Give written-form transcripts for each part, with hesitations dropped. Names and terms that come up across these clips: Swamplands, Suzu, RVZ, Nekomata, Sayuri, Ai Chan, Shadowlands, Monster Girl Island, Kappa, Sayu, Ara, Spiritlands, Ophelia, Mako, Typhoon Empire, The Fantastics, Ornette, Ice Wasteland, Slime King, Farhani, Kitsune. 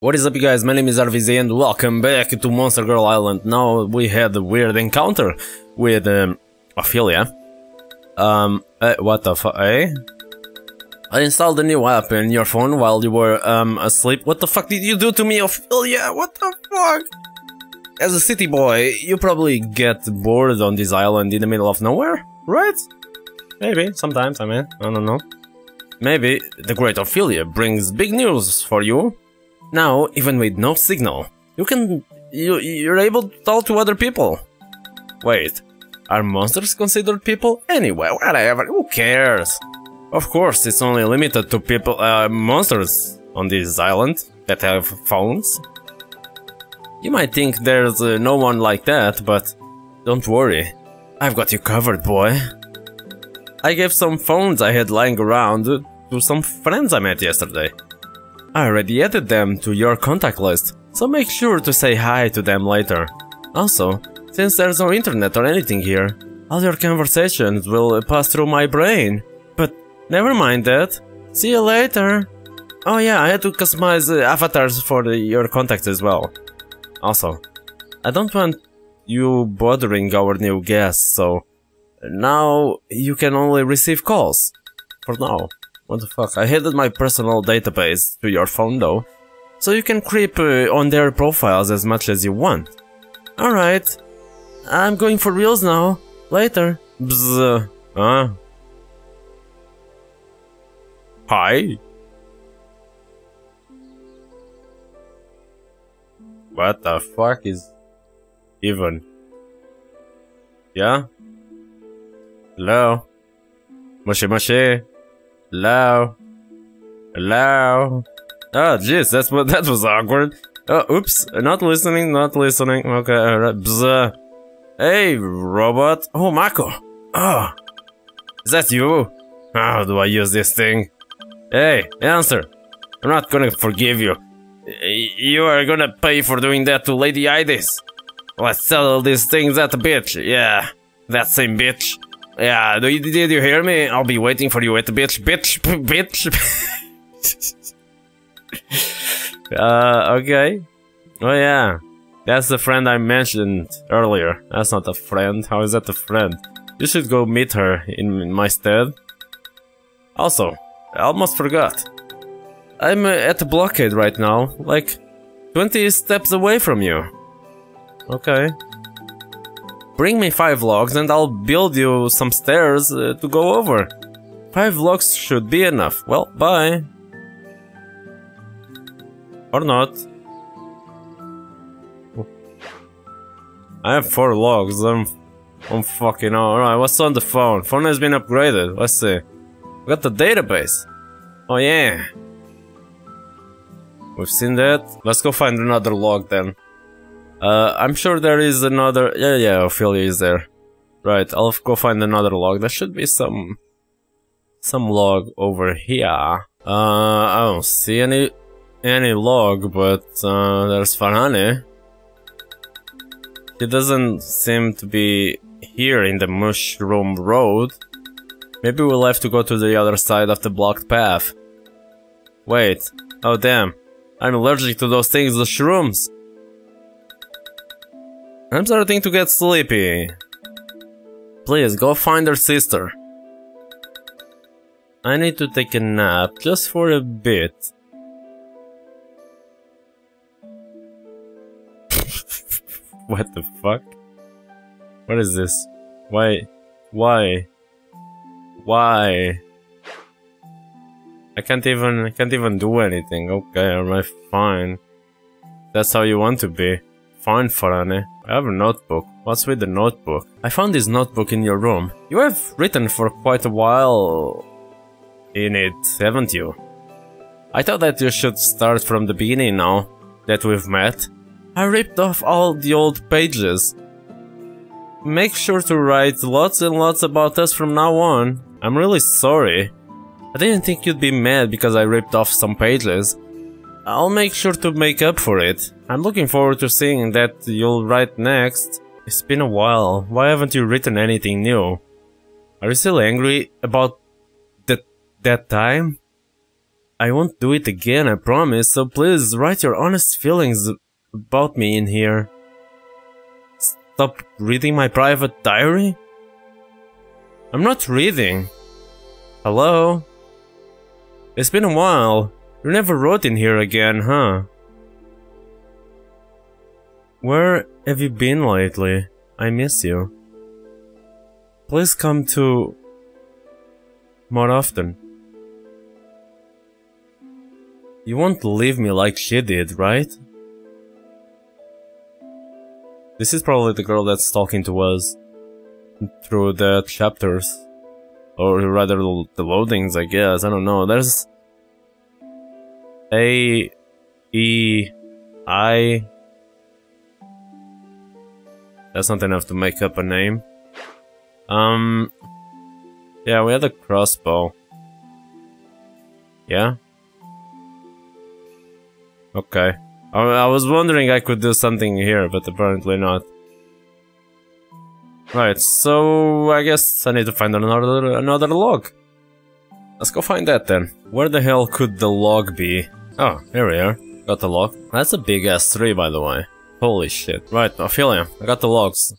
What is up, you guys? My name is RVZ and welcome back to Monster Girl Island. Now we had a weird encounter with Ophelia. What the fuck? Eh? I installed a new app in your phone while you were asleep. What the fuck did you do to me, Ophelia? What the fuck? As a city boy, you probably get bored on this island in the middle of nowhere, right? Maybe, sometimes, I mean, I don't know. Maybe the great Ophelia brings big news for you. Now, even with no signal, you're able to talk to other people. Wait, are monsters considered people? Anyway, whatever, who cares? Of course, it's only limited to people, monsters on this island that have phones. You might think there's no one like that, but don't worry, I've got you covered, boy. I gave some phones I had lying around to some friends I met yesterday. I already added them to your contact list, so make sure to say hi to them later. Also, since there's no internet or anything here, all your conversations will pass through my brain. But never mind that. See you later. Oh yeah, I had to customize avatars for your contacts as well. Also, I don't want you bothering our new guests, so now you can only receive calls. For now. What the fuck? I added my personal database to your phone though, so you can creep on their profiles as much as you want. Alright, I'm going for reals now. Later. Bzz. Hi? What the fuck is... even? Yeah? Hello? Mushy mushy? Hello? Hello? Oh, jeez, that was awkward. Oh, oops, not listening, okay, alright, bzz. Hey, robot. Oh, Mako. Oh, is that you? How do I use this thing? Hey, answer. I'm not gonna forgive you. You are gonna pay for doing that to Lady Ides. Let's settle these things, that bitch. Yeah, that same bitch. Yeah, did you hear me? I'll be waiting for you at the bitch. Okay. Oh yeah, that's the friend I mentioned earlier. That's not a friend. How is that a friend? You should go meet her in my stead. Also, I almost forgot. I'm at the blockade right now, like 20 steps away from you. Okay. Bring me 5 logs and I'll build you some stairs to go over. 5 logs should be enough. Well, bye. Or not. I have 4 logs. I'm fucking alright. What's on the phone? Phone has been upgraded. Let's see. We got the database. Oh yeah. We've seen that. Let's go find another log then. I'm sure there is another... Yeah, Ophelia is there. Right, I'll go find another log. There should be some log over here. I don't see any log, but there's Farhani. He doesn't seem to be here in the Mushroom Road. Maybe we'll have to go to the other side of the blocked path. Wait. Oh damn. I'm allergic to those things, the shrooms. I'm starting to get sleepy. Please, go find her sister. I need to take a nap, just for a bit. What the fuck? What is this? Why? Why? Why? I can't even do anything. Okay, alright, fine. That's how you want to be. Fine, Farhani. I have a notebook. What's with the notebook? I found this notebook in your room. You have written for quite a while in it, haven't you? I thought that you should start from the beginning now that we've met. I ripped off all the old pages. Make sure to write lots and lots about us from now on. I'm really sorry. I didn't think you'd be mad because I ripped off some pages. I'll make sure to make up for it. I'm looking forward to seeing that you'll write next. It's been a while. Why haven't you written anything new? Are you still angry about that time? I won't do it again, I promise, so please write your honest feelings about me in here. Stop reading my private diary? I'm not reading. Hello? It's been a while. You never wrote in here again, huh? Where have you been lately? I miss you. Please come to... more often. You won't leave me like she did, right? This is probably the girl that's talking to us through the chapters. Or rather, the loadings, I guess. I don't know. There's... A-E-I... That's not enough to make up a name. Yeah, we had a crossbow. Yeah? Okay. I was wondering I could do something here, but apparently not. Right, so I guess I need to find another log. Let's go find that then. Where the hell could the log be? Oh, here we are. Got the log. That's a big ass tree, by the way. Holy shit. Right, Ophelia, I got the logs.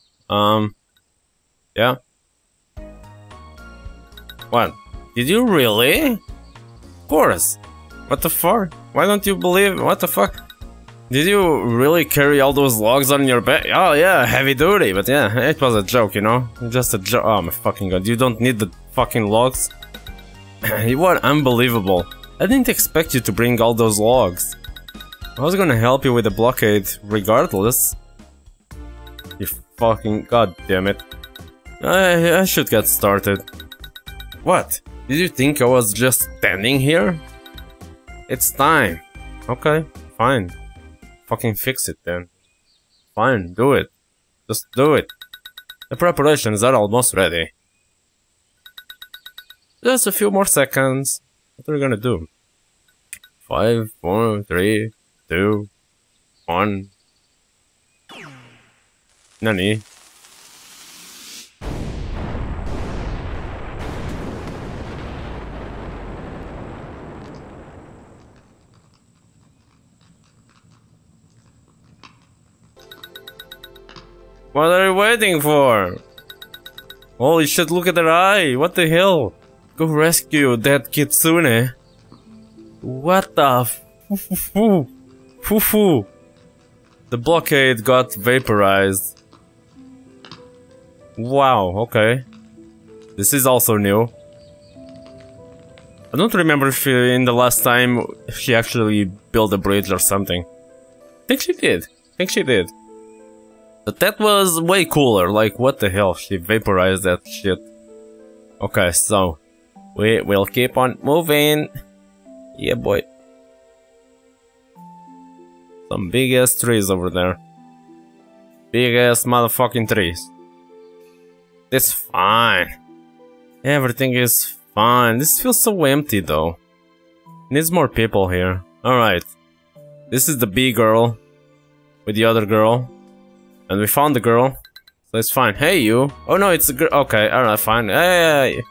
Yeah? What? Did you really? Of course. What the fuck? Why don't you believe? What the fuck? Did you really carry all those logs on your back? Oh yeah, heavy duty, but yeah, it was a joke, you know? Just a joke. Oh my fucking god, you don't need the fucking logs. You are unbelievable. I didn't expect you to bring all those logs. I was gonna help you with the blockade, regardless. You fucking... god damn it. I should get started. What? Did you think I was just standing here? It's time. Okay, fine. Fucking fix it then. Fine, do it. Just do it. The preparations are almost ready. Just a few more seconds. What are we gonna do? 5, 4, 3, 2, 1. Nani? What are you waiting for? Holy shit, look at her eye! What the hell? Go rescue that Kitsune! What the foo-foo! The blockade got vaporized. Wow, okay. This is also new. I don't remember if in the last time she actually built a bridge or something. I think she did. I think she did. But that was way cooler, like what the hell, she vaporized that shit. Okay, so, we will keep on moving. Yeah, boy. Some big ass trees over there. Big ass motherfucking trees. It's fine. Everything is fine. This feels so empty though. Needs more people here. Alright. This is the B girl. With the other girl. And we found the girl, so it's fine. Hey, you! Oh no, it's a girl. Okay, alright, fine. Hey,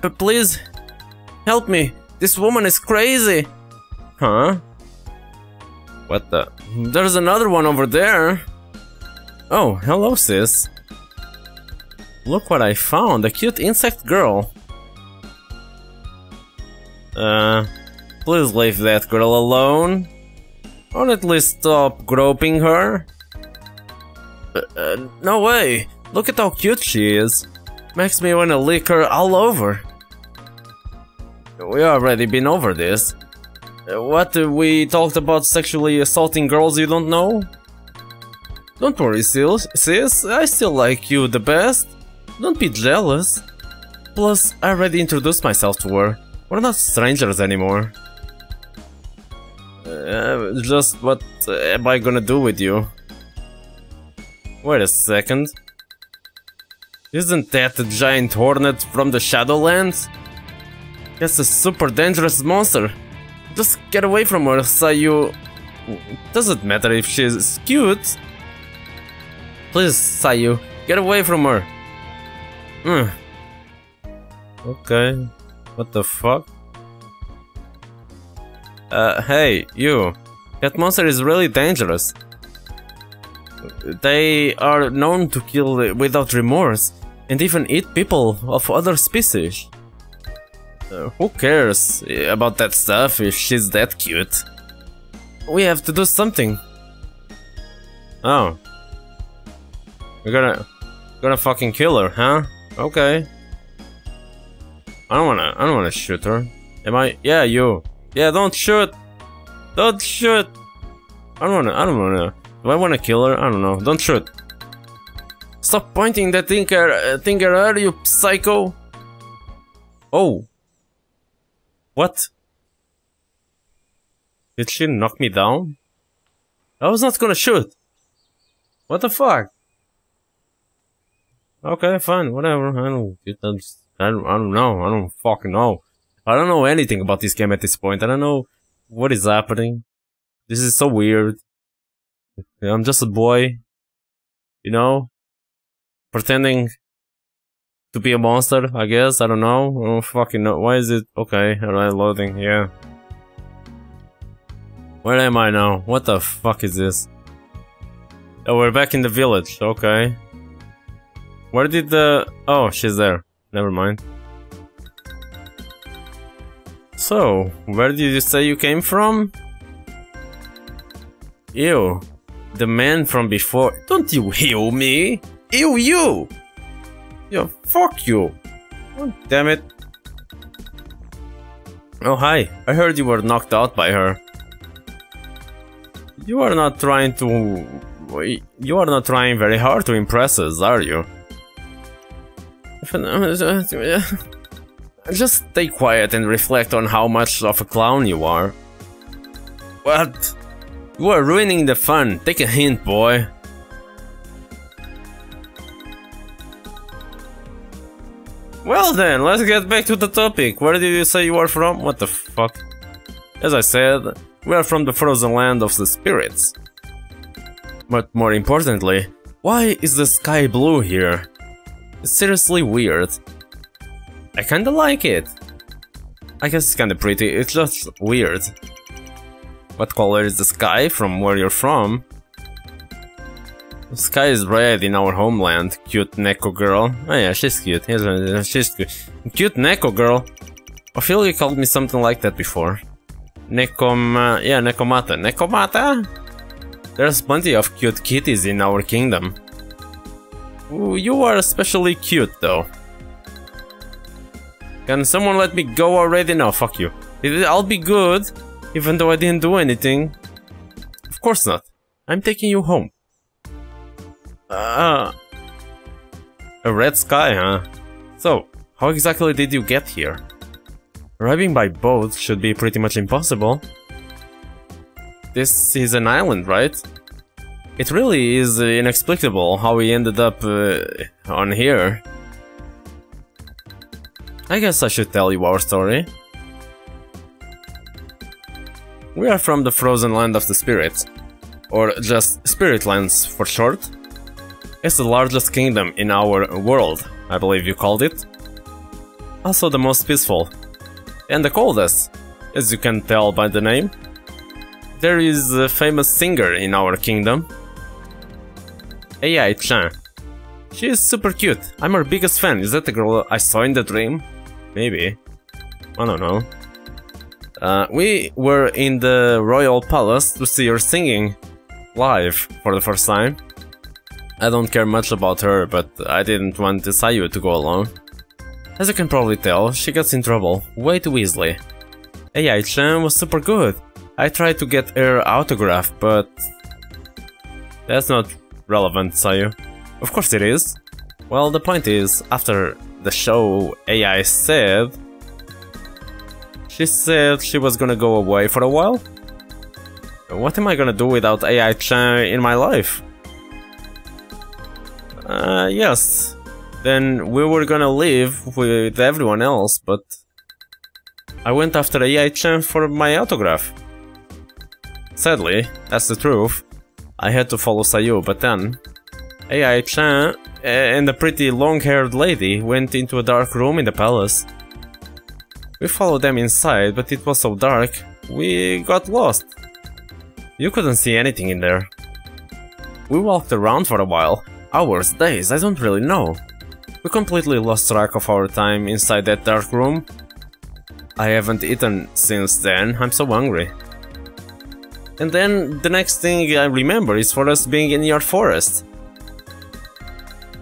but please, help me! This woman is crazy! Huh? What the? There's another one over there! Oh, hello, sis. Look what I found, a cute insect girl. Please leave that girl alone. Or at least stop groping her. No way! Look at how cute she is. Makes me wanna lick her all over. We already been over this. What, we talked about sexually assaulting girls you don't know? Don't worry, sis, I still like you the best. Don't be jealous. Plus, I already introduced myself to her. We're not strangers anymore. Just what am I gonna do with you? Wait a second. Isn't that the giant hornet from the Shadowlands? That's a super dangerous monster. Just get away from her, Sayu. Doesn't matter if she's cute. Please, Sayu, get away from her. Okay. What the fuck? Hey, you. That monster is really dangerous. They are known to kill without remorse, and even eat people of other species. Who cares about that stuff if she's that cute? We have to do something. Oh. We're gonna fucking kill her, huh? Okay. I don't wanna shoot her. Am I? Yeah, you. Yeah, don't shoot. Don't shoot. I don't wanna. Do I wanna kill her? I don't know. Don't shoot. Stop pointing that thing at her, you psycho. Oh. What? Did she knock me down? I was not gonna shoot. What the fuck? Okay, fine, whatever. I don't know. I don't fucking know. I don't know anything about this game at this point. I don't know what is happening. This is so weird. I'm just a boy, you know, pretending to be a monster, I guess. I don't know. I don't fucking know. Why is it? Okay, alright, loading, yeah. Where am I now? What the fuck is this? Oh, we're back in the village, okay. Where did the... Oh, she's there. Never mind. So, where did you say you came from? Ew. The man from before... Don't you heal me? Ew, you! Yo, fuck you! God damn it. Oh, hi. I heard you were knocked out by her. You are not trying to... You are not trying very hard to impress us, are you? Just stay quiet and reflect on how much of a clown you are. What? You are ruining the fun. Take a hint, boy. Well then, let's get back to the topic. Where did you say you are from? What the fuck? As I said, we are from the frozen land of the spirits. But more importantly, why is the sky blue here? It's seriously weird. I kinda like it. I guess it's kinda pretty, it's just weird. What color is the sky from where you're from? The sky is red in our homeland, cute Neko girl. Oh yeah, she's cute. She's cute. Cute Neko girl. Ophelia called me something like that before. Nekomata. Nekomata? There's plenty of cute kitties in our kingdom. Ooh, you are especially cute though. Can someone let me go already? No, fuck you. I'll be good, even though I didn't do anything. Of course not. I'm taking you home. A red sky, huh? So, how exactly did you get here? Arriving by boat should be pretty much impossible. This is an island, right? It really is inexplicable how we ended up on here. I guess I should tell you our story. We are from the frozen land of the spirits, or just Spiritlands for short. It's the largest kingdom in our world, I believe you called it. Also the most peaceful, and the coldest, as you can tell by the name. There is a famous singer in our kingdom, Ai Chan. She is super cute, I'm her biggest fan. Is that the girl I saw in the dream? Maybe, I don't know. We were in the royal palace to see her singing live for the first time. I don't care much about her, but I didn't want Sayu to go alone. As you can probably tell, she gets in trouble way too easily. Ai Chan was super good. I tried to get her autograph, but... That's not relevant, Sayu. Of course it is. Well, the point is, after the show, Ai said... She said she was gonna go away for a while. What am I gonna do without Ai Chan in my life? Yes. Then we were gonna leave with everyone else, but... I went after Ai Chan for my autograph. Sadly, that's the truth. I had to follow Sayu, but then... Ai Chan and a pretty long-haired lady went into a dark room in the palace. We followed them inside, but it was so dark, we got lost. You couldn't see anything in there. We walked around for a while. Hours, days, I don't really know. We completely lost track of our time inside that dark room. I haven't eaten since then, I'm so hungry. And then the next thing I remember is for us being in your forest.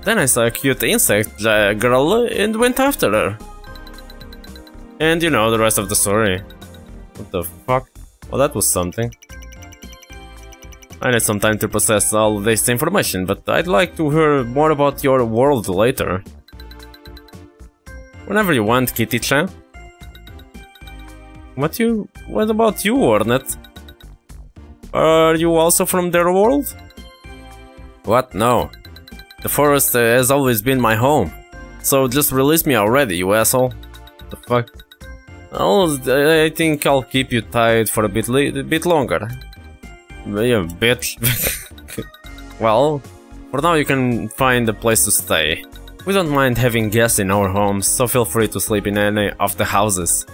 Then I saw a cute insect girl and went after her. And you know the rest of the story. What the fuck? Well, that was something. I need some time to process all this information, but I'd like to hear more about your world later. Whenever you want, Kitty-chan. What about you, Ornette? Are you also from their world? What? No. The forest has always been my home. So just release me already, you asshole. The fuck? I think I'll keep you tied for a bit longer. You bitch. Well, for now you can find a place to stay. We don't mind having guests in our homes, so feel free to sleep in any of the houses.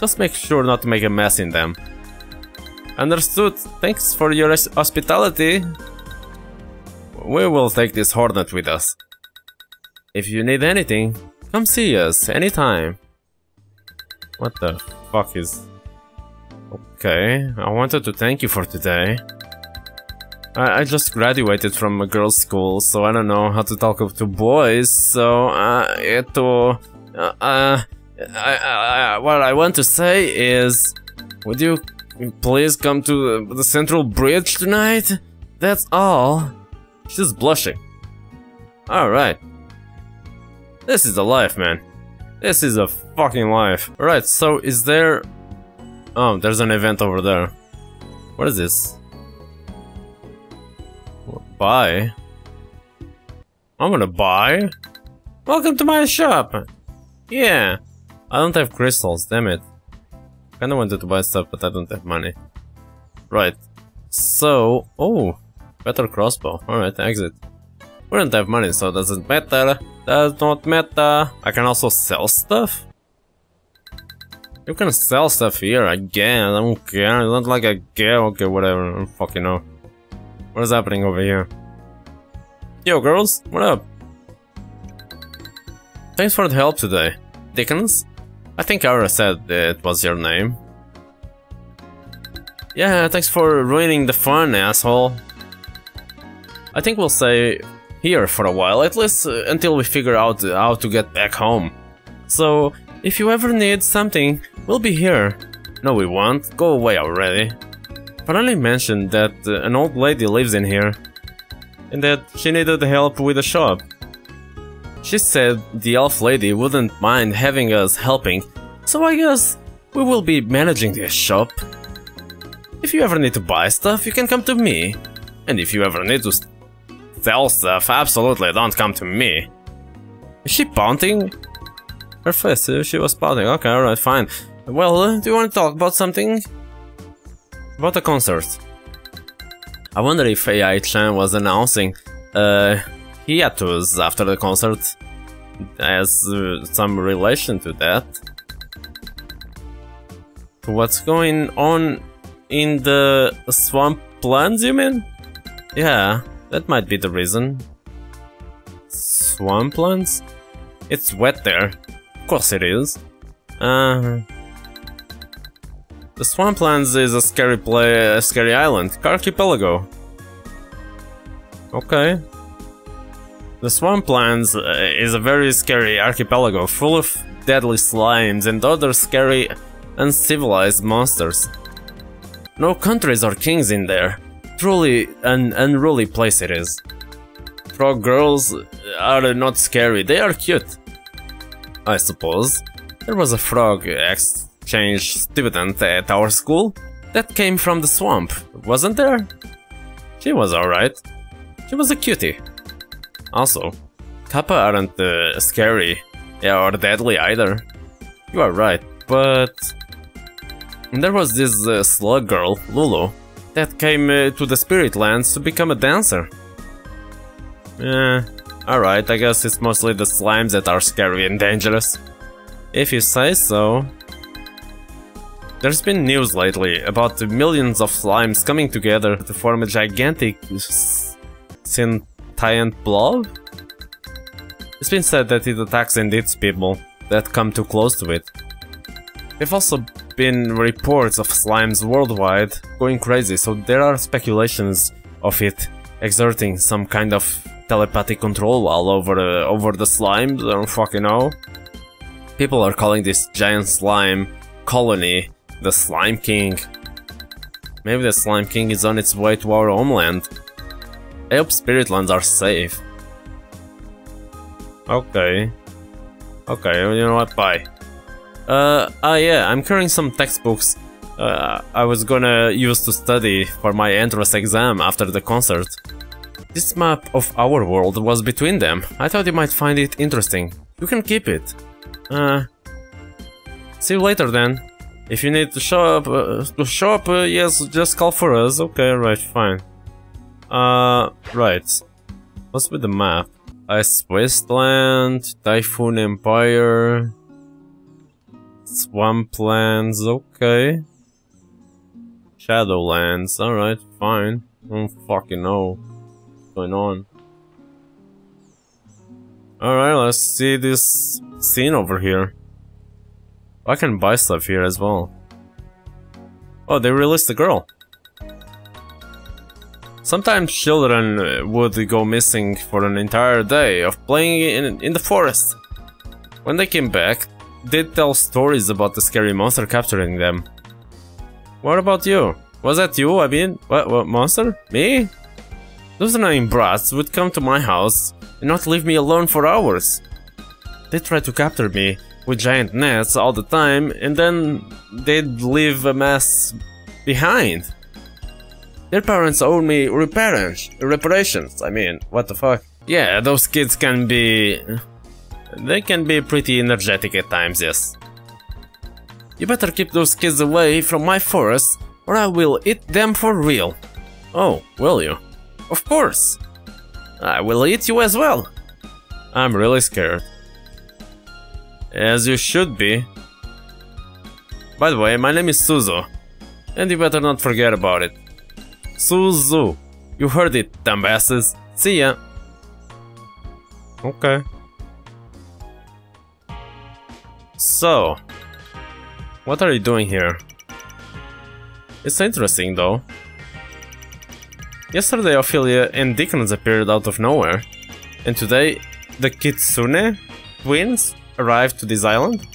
Just make sure not to make a mess in them. Understood. Thanks for your hospitality. We will take this hornet with us. If you need anything, come see us anytime. What the fuck is... Okay, I wanted to thank you for today. I just graduated from a girls' school, so I don't know how to talk to boys, so... what I want to say is... Would you please come to the Central Bridge tonight? That's all. She's blushing. Alright. This is a life, man. This is a fucking life. Alright, so is there... Oh, there's an event over there. What is this? Buy? I'm gonna buy? Welcome to my shop! Yeah! I don't have crystals, damn it. Kinda wanted to buy stuff, but I don't have money. Right. So... Oh! Better crossbow. Alright, exit. We don't have money, so it doesn't matter. Does not matter. I can also sell stuff? You can sell stuff here again, I don't care, it's not like I care, okay, whatever, I don't fucking know. What is happening over here? Yo, girls, what up? Thanks for the help today. Dickens? I think Ara said it was your name. Yeah, thanks for ruining the fun, asshole. I think we'll stay here for a while, at least until we figure out how to get back home. So, if you ever need something, we'll be here. No, we won't. Go away already. Farhani mentioned that an old lady lives in here and that she needed help with the shop. She said the elf lady wouldn't mind having us helping, so I guess we will be managing this shop. If you ever need to buy stuff, you can come to me. And if you ever need to sell stuff, absolutely don't come to me. Is she pouting? Her face, she was pouting. Okay, alright, fine. Well, do you want to talk about something? About a concert. I wonder if Ai Chan was announcing hiatus after the concert has some relation to that. What's going on in the Swamplands, you mean? Yeah, that might be the reason. Swamplands? It's wet there. Of course it is. The Swamplands is a scary island, archipelago. Okay. The Swamplands is a very scary archipelago, full of deadly slimes and other scary, uncivilized monsters. No countries or kings in there. Truly an unruly place it is. Frog girls are not scary, they are cute. I suppose. There was a frog exchange student at our school that came from the swamp, wasn't there? She was alright. She was a cutie. Also, kappa aren't scary or deadly either. You are right, but... There was this slug girl, Lulu, that came to the Spiritlands to become a dancer. Alright, I guess it's mostly the slimes that are scary and dangerous. If you say so. There's been news lately about the millions of slimes coming together to form a gigantic sentient blob. It's been said that it attacks and eats people that come too close to it. There've also been reports of slimes worldwide going crazy, so there are speculations of it exerting some kind of telepathic control all over the slimes. I don't fucking know. People are calling this giant slime colony the Slime King. Maybe the Slime King is on its way to our homeland. I hope Spiritlands are safe. Okay. Okay, you know what, bye. Yeah, I'm carrying some textbooks I was gonna use to study for my entrance exam after the concert. This map of our world was between them. I thought you might find it interesting. You can keep it. See you later then. If you need to show up, yes, just call for us. Okay, right, fine. Right. What's with the map? Ice Wasteland, Typhoon Empire, Swamplands, okay. Shadowlands, alright, fine. I don't fucking know what's going on. Alright, let's see this scene over here. I can buy stuff here as well. Oh, they released the girl. Sometimes children would go missing for an entire day of playing in the forest. When they came back, they'd tell stories about the scary monster capturing them. What about you? Was that you? I mean, what monster? Me? Those annoying brats would come to my house and not leave me alone for hours. They tried to capture me with giant nets all the time, and then they'd leave a mess behind. Their parents owe me reparations, I mean, what the fuck? Yeah, those kids can be... they can be pretty energetic at times, yes. You better keep those kids away from my forest, or I will eat them for real. Oh, will you? Of course! I will eat you as well! I'm really scared. As you should be. By the way, my name is Suzu, and you better not forget about it. Suzu! You heard it, dumbasses! See ya! Okay. So... what are you doing here? It's interesting, though. Yesterday, Ophelia and Deacons appeared out of nowhere. And today, the Kitsune twins arrived to this island.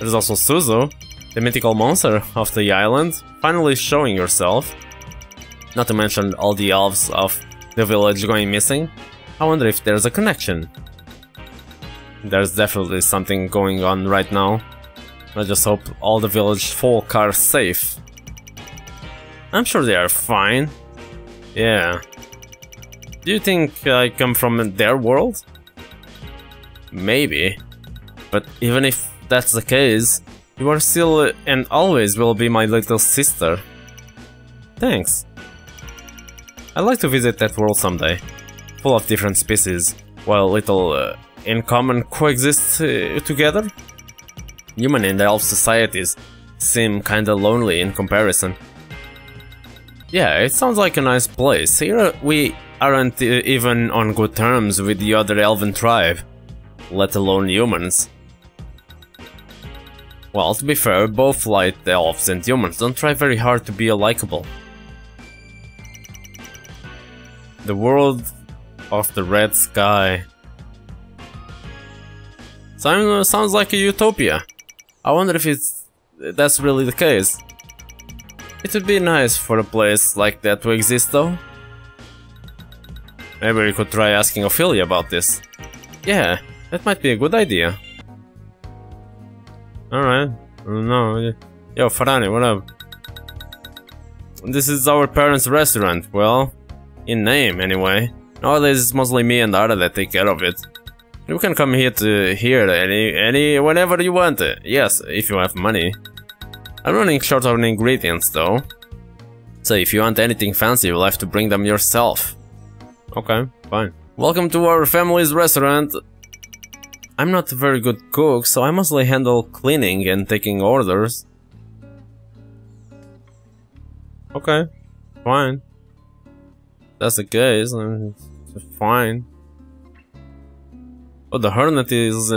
There's also Suzu, the mythical monster of the island, finally showing herself. Not to mention all the elves of the village going missing. I wonder if there's a connection. There's definitely something going on right now. I just hope all the village folk are safe. I'm sure they are fine. Yeah. Do you think I come from their world? Maybe. But even if that's the case, you are still and always will be my little sister. Thanks. I'd like to visit that world someday, full of different species, while little in common coexist together. Human and elf societies seem kinda lonely in comparison. Yeah, it sounds like a nice place. Here we aren't even on good terms with the other elven tribe, let alone humans. Well, to be fair, both light elves and humans don't try very hard to be likable. The world of the red sky. Sounds like a utopia. I wonder if that's really the case. It would be nice for a place like that to exist, though. Maybe we could try asking Ophelia about this. Yeah, that might be a good idea. Alright. No. Yo, Farhani, what up? This is our parents' restaurant. Well, in name, anyway. Nowadays, it's mostly me and Ara that take care of it. You can come here to whenever you want. Yes, if you have money. I'm running short on ingredients, though. So if you want anything fancy, you'll have to bring them yourself. Okay, fine. Welcome to our family's restaurant. I'm not a very good cook, so I mostly handle cleaning and taking orders. Okay, fine. That's a good, it's fine. But the hermit is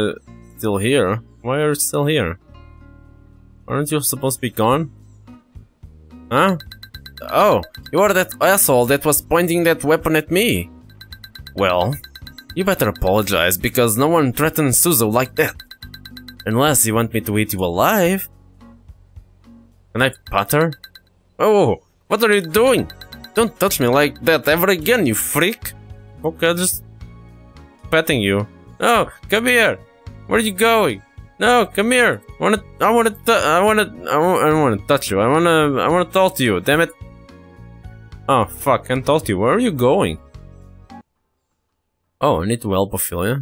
still here. Why are you still here? Aren't you supposed to be gone? Huh? Oh, you are that asshole that was pointing that weapon at me. Well, you better apologize, because no one threatens Suzu like that. Unless you want me to eat you alive. Can I pat her? Oh, what are you doing? Don't touch me like that ever again, you freak. Okay, just patting you. No, come here. Where are you going? No, come here. I don't wanna touch you. I wanna talk to you. Damn it. Oh fuck, can't talk to you. Where are you going? Oh, I need to help Ophelia.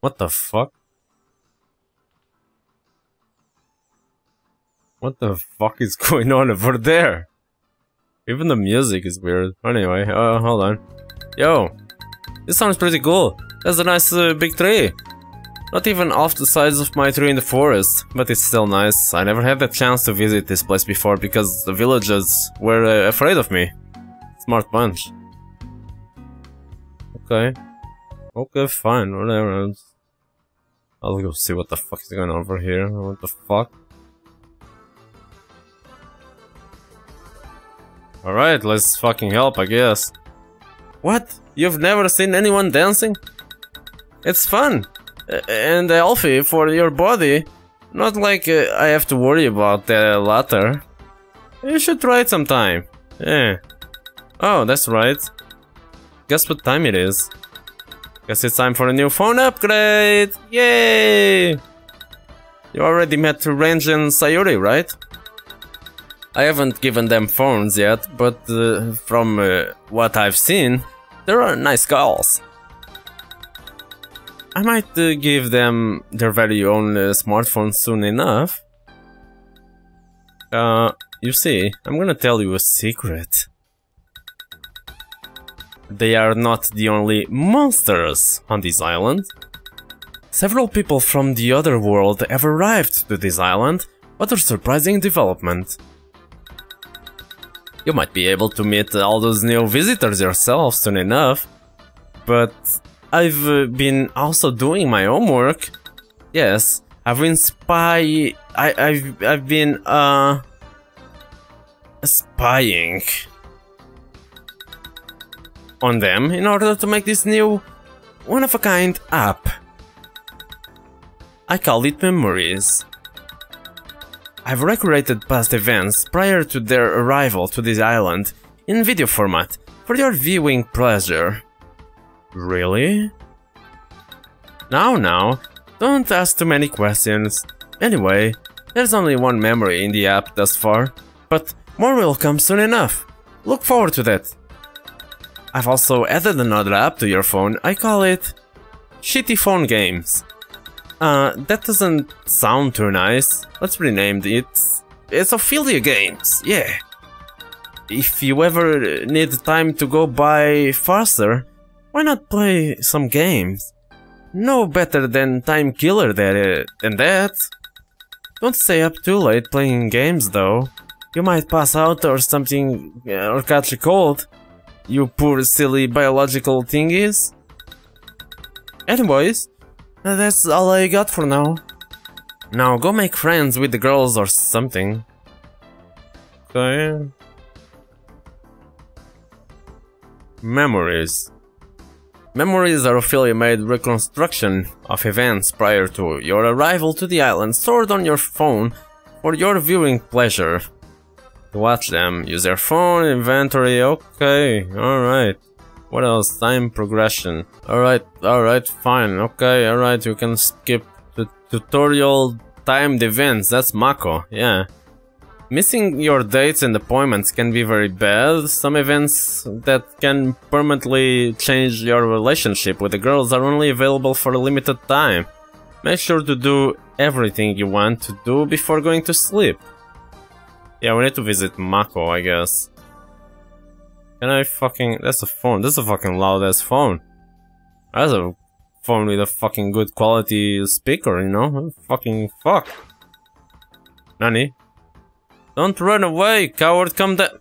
What the fuck? What the fuck is going on over there? Even the music is weird. Anyway, hold on. Yo. This sounds pretty cool. That's a nice big tree. Not even half the size of my tree in the forest, but it's still nice. I never had the chance to visit this place before because the villagers were afraid of me. Smart bunch. Okay. Okay, fine, whatever. I'll go see what the fuck is going on over here. What the fuck? Alright, let's fucking help, I guess. What? You've never seen anyone dancing? It's fun! And healthy for your body. Not like I have to worry about the latter. You should try it sometime. Yeah. Oh, that's right. Guess what time it is. Guess it's time for a new phone upgrade! Yay! You already met Range and Sayuri, right? I haven't given them phones yet, but from what I've seen, they are nice girls. I might give them their very own smartphone soon enough. You see, I'm gonna tell you a secret. They are not the only monsters on this island. Several people from the other world have arrived to this island. What a surprising development. You might be able to meet all those new visitors yourself soon enough. But I've been also doing my homework. Yes, I've been spying on them in order to make this new one-of-a-kind app. I call it Memories. I've recreated past events prior to their arrival to this island in video format for your viewing pleasure. Really? Now, don't ask too many questions. Anyway, there's only one memory in the app thus far, but more will come soon enough. Look forward to that. I've also added another app to your phone. I call it Shitty Phone Games. That doesn't sound too nice. Let's rename it. It's Ophelia Games, yeah. If you ever need time to go by faster, why not play some games? No better than Time Killer than that. Don't stay up too late playing games though. You might pass out or something, or catch a cold. You poor silly biological thingies. Anyways. That's all I got for now. Now go make friends with the girls or something. Okay. Memories. Memories are Ophelia-made reconstruction of events prior to your arrival to the island, stored on your phone for your viewing pleasure. To watch them, use your phone, inventory, okay, alright. What else? Time progression. Alright, fine. Okay, alright, you can skip the tutorial timed events. That's Mako, yeah. Missing your dates and appointments can be very bad. Some events that can permanently change your relationship with the girls are only available for a limited time. Make sure to do everything you want to do before going to sleep. Yeah, we need to visit Mako, I guess. Can I fucking... That's a phone. That's a fucking loud-ass phone. That's a phone with a fucking good quality speaker, you know? Fuck. Nani? Don't run away, coward, come down.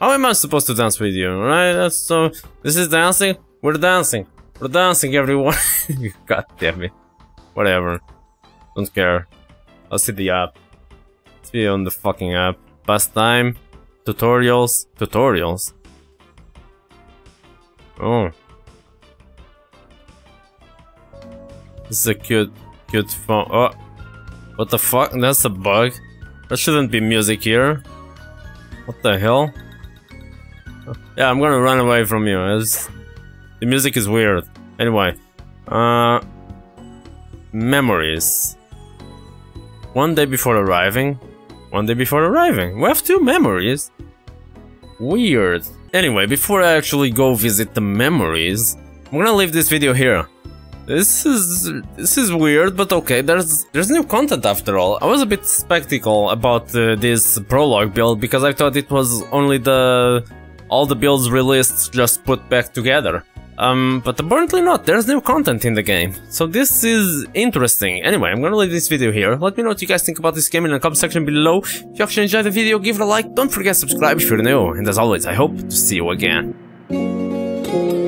How am I supposed to dance with you, right? That's so... This is dancing? We're dancing. We're dancing, everyone. God damn it. Whatever. Don't care. I'll see the app. Let's be on the fucking app. Pastime. Tutorials. Tutorials. Oh. This is a cute phone. Oh. What the fuck? That's a bug. There shouldn't be music here. What the hell? Yeah, I'm gonna run away from you. It's, the music is weird. Anyway. Memories. One day before arriving. One day before arriving. We have two memories. Weird. Anyway, before I actually go visit the memories, I'm gonna leave this video here. This is weird, but okay, there's new content after all. I was a bit skeptical about this prologue build because I thought it was only all the builds released just put back together. But apparently not, there's new content in the game. So this is interesting. Anyway, I'm gonna leave this video here. Let me know what you guys think about this game in the comment section below. If you actually enjoyed the video, give it a like. Don't forget to subscribe if you're new. And as always, I hope to see you again.